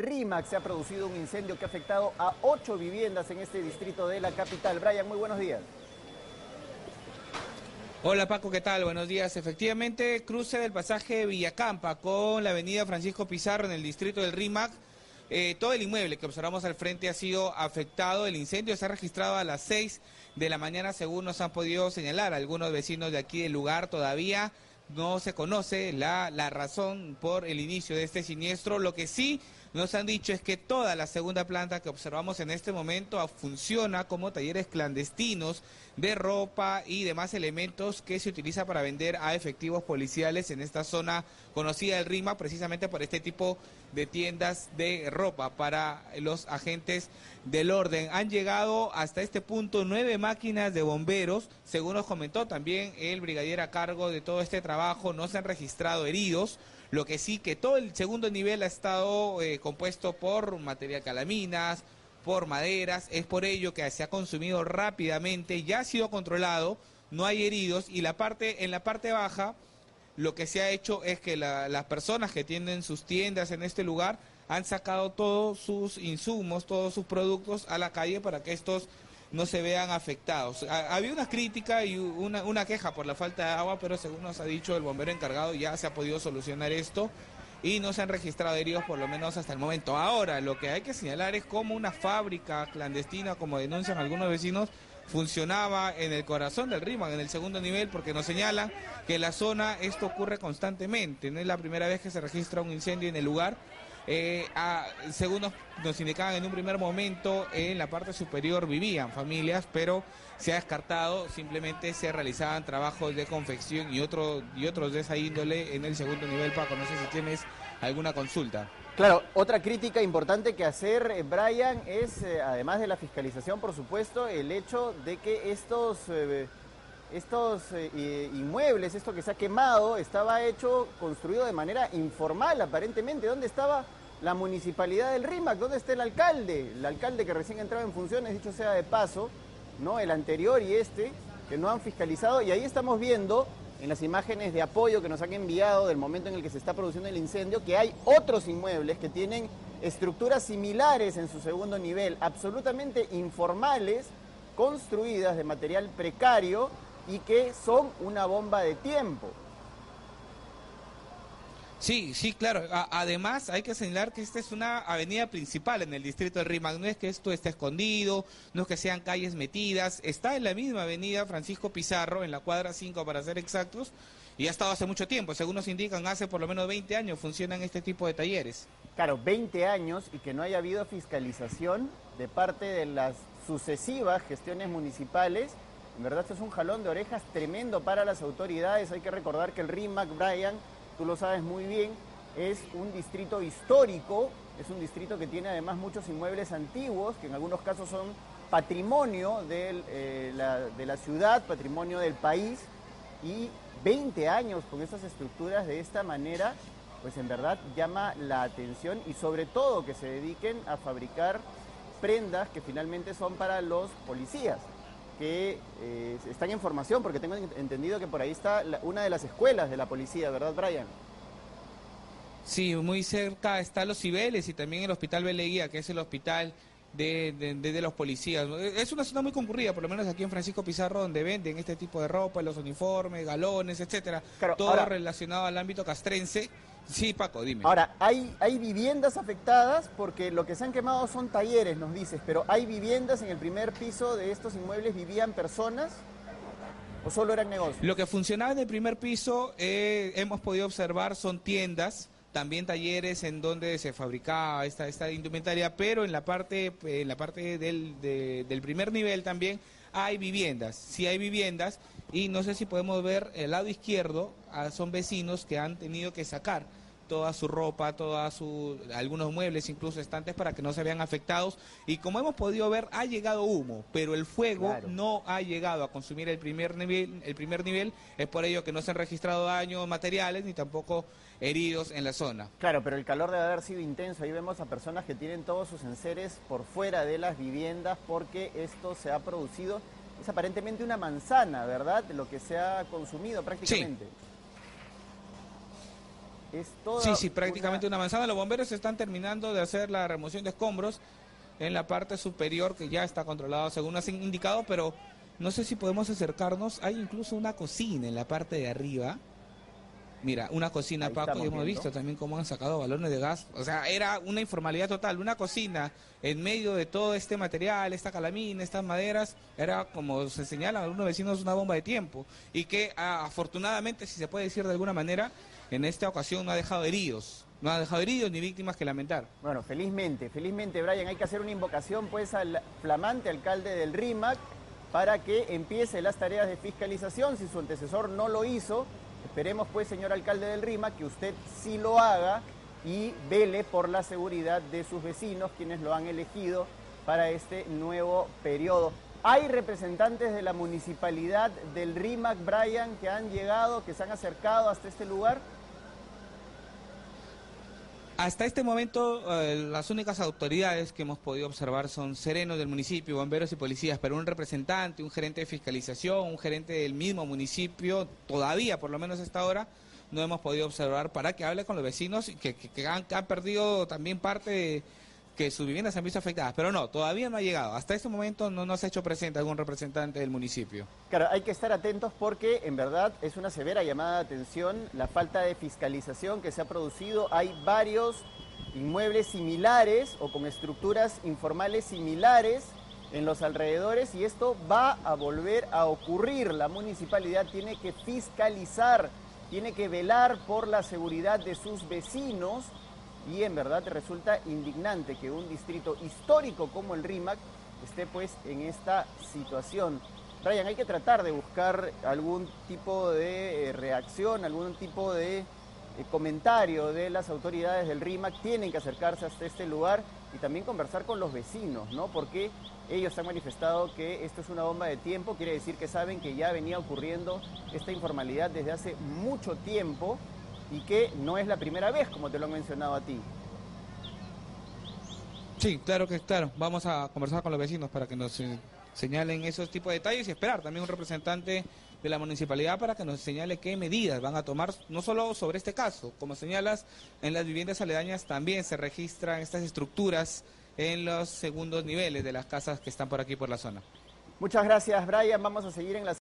Rímac se ha producido un incendio que ha afectado a 8 viviendas en este distrito de la capital. Brian, muy buenos días. Hola Paco, ¿qué tal? Buenos días. Efectivamente, cruce del pasaje Villacampa con la avenida Francisco Pizarro en el distrito del Rímac. Todo el inmueble que observamos al frente ha sido afectado. El incendio se ha registrado a las 6 de la mañana, según nos han podido señalar algunos vecinos de aquí del lugar. Todavía no se conoce la razón por el inicio de este siniestro. Lo que sí nos han dicho es que toda la segunda planta que observamos en este momento funciona como talleres clandestinos de ropa y demás elementos que se utiliza para vender a efectivos policiales en esta zona conocida del Rímac, precisamente por este tipo de tiendas de ropa para los agentes del orden. Han llegado hasta este punto 9 máquinas de bomberos, según nos comentó también el brigadier a cargo de todo este trabajo. No se han registrado heridos. Lo que sí, que todo el segundo nivel ha estado compuesto por material calaminas, por maderas. Es por ello que se ha consumido rápidamente, ya ha sido controlado, no hay heridos. Y en la parte baja, lo que se ha hecho es que las personas que tienen sus tiendas en este lugar han sacado todos sus insumos, todos sus productos a la calle para que estos no se vean afectados. Había una crítica y una queja por la falta de agua, pero según nos ha dicho el bombero encargado, ya se ha podido solucionar esto y no se han registrado heridos, por lo menos hasta el momento. Ahora, lo que hay que señalar es cómo una fábrica clandestina, como denuncian algunos vecinos, funcionaba en el corazón del Rímac, en el segundo nivel, porque nos señalan que en la zona esto ocurre constantemente. No es la primera vez que se registra un incendio en el lugar. Según nos indicaban en un primer momento, en la parte superior vivían familias, pero se ha descartado, simplemente se realizaban trabajos de confección y otros de esa índole en el segundo nivel. Paco, no sé si tienes alguna consulta. Claro, otra crítica importante que hacer, Brian, es, además de la fiscalización, por supuesto, el hecho de que estos inmuebles, esto que se ha quemado, estaba construido de manera informal, aparentemente. ¿Dónde estaba la municipalidad del Rímac? ¿Dónde está el alcalde? El alcalde que recién entraba en funciones, dicho sea de paso, ¿no? El anterior y este, que no han fiscalizado. Y ahí estamos viendo en las imágenes de apoyo que nos han enviado del momento en el que se está produciendo el incendio, que hay otros inmuebles que tienen estructuras similares en su segundo nivel, absolutamente informales, construidas de material precario, y que son una bomba de tiempo. Sí, claro. Además, hay que señalar que esta es una avenida principal en el distrito del Rímac. No es que esto esté escondido, no es que sean calles metidas. Está en la misma avenida Francisco Pizarro, en la cuadra 5 para ser exactos, y ha estado hace mucho tiempo. Según nos indican, hace por lo menos 20 años funcionan este tipo de talleres. Claro, 20 años y que no haya habido fiscalización de parte de las sucesivas gestiones municipales. En verdad, esto es un jalón de orejas tremendo para las autoridades. Hay que recordar que el Rímac, Brian, tú lo sabes muy bien, es un distrito histórico, es un distrito que tiene además muchos inmuebles antiguos, que en algunos casos son patrimonio de la ciudad, patrimonio del país, y 20 años con estas estructuras de esta manera, pues en verdad llama la atención, y sobre todo que se dediquen a fabricar prendas que finalmente son para los policías, que están en formación, porque tengo entendido que por ahí está una de las escuelas de la policía, ¿verdad, Brian? Sí, muy cerca está los Cibeles y también el hospital Beleguía, que es el hospital de los policías. Es una zona muy concurrida, por lo menos aquí en Francisco Pizarro, donde venden este tipo de ropa, los uniformes, galones, etcétera. Claro, todo ahora relacionado al ámbito castrense. Sí, Paco, dime. Ahora, hay viviendas afectadas porque lo que se han quemado son talleres, nos dices, pero ¿hay viviendas en el primer piso de estos inmuebles? ¿Vivían personas o solo eran negocios? Lo que funcionaba en el primer piso, hemos podido observar, son tiendas, también talleres en donde se fabricaba esta indumentaria, pero en la parte del primer nivel también hay viviendas. Sí hay viviendas, y no sé si podemos ver el lado izquierdo, son vecinos que han tenido que sacar toda su ropa, algunos muebles, incluso estantes, para que no se vean afectados. Y como hemos podido ver, ha llegado humo, pero el fuego, claro, no ha llegado a consumir el primer nivel. Es por ello que no se han registrado daños materiales ni tampoco heridos en la zona. Claro, pero el calor debe haber sido intenso. Ahí vemos a personas que tienen todos sus enseres por fuera de las viviendas, porque esto se ha producido, es aparentemente una manzana, ¿verdad?, lo que se ha consumido prácticamente. Sí. Es toda sí, prácticamente una manzana. Los bomberos están terminando de hacer la remoción de escombros en la parte superior, que ya está controlada según has indicado, pero no sé si podemos acercarnos. Hay incluso una cocina en la parte de arriba. Mira, una cocina, ahí Paco, y hemos visto también cómo han sacado balones de gas. O sea, era una informalidad total. Una cocina en medio de todo este material, esta calamina, estas maderas, era, como se señalan algunos vecinos, una bomba de tiempo. Y que afortunadamente, si se puede decir de alguna manera, en esta ocasión no ha dejado heridos. No ha dejado heridos ni víctimas que lamentar. Bueno, felizmente, Brian, hay que hacer una invocación pues al flamante alcalde del Rímac para que empiece las tareas de fiscalización. Si su antecesor no lo hizo, esperemos pues, señor alcalde del Rímac, que usted sí lo haga y vele por la seguridad de sus vecinos, quienes lo han elegido para este nuevo periodo. Hay representantes de la municipalidad del Rímac, Brian, que han llegado, que se han acercado hasta este lugar. Hasta este momento, las únicas autoridades que hemos podido observar son serenos del municipio, bomberos y policías, pero un representante, un gerente de fiscalización, un gerente del mismo municipio, todavía, por lo menos hasta ahora, no hemos podido observar para que hable con los vecinos que han perdido también parte de que sus viviendas se han visto afectadas. Pero no, todavía no ha llegado. Hasta este momento no nos ha hecho presente algún representante del municipio. Claro, hay que estar atentos porque en verdad es una severa llamada de atención la falta de fiscalización que se ha producido. Hay varios inmuebles similares o con estructuras informales similares en los alrededores y esto va a volver a ocurrir. La municipalidad tiene que fiscalizar, tiene que velar por la seguridad de sus vecinos. Y en verdad resulta indignante que un distrito histórico como el Rímac esté pues en esta situación. Brian, hay que tratar de buscar algún tipo de reacción, algún tipo de comentario de las autoridades del Rímac. Tienen que acercarse hasta este lugar y también conversar con los vecinos, ¿no? Porque ellos han manifestado que esto es una bomba de tiempo, quiere decir que saben que ya venía ocurriendo esta informalidad desde hace mucho tiempo. Y que no es la primera vez, como te lo han mencionado a ti. Sí, claro que claro. Vamos a conversar con los vecinos para que nos señalen esos tipos de detalles y esperar también un representante de la municipalidad para que nos señale qué medidas van a tomar, no solo sobre este caso, como señalas, en las viviendas aledañas también se registran estas estructuras en los segundos niveles de las casas que están por aquí, por la zona. Muchas gracias, Brian. Vamos a seguir en la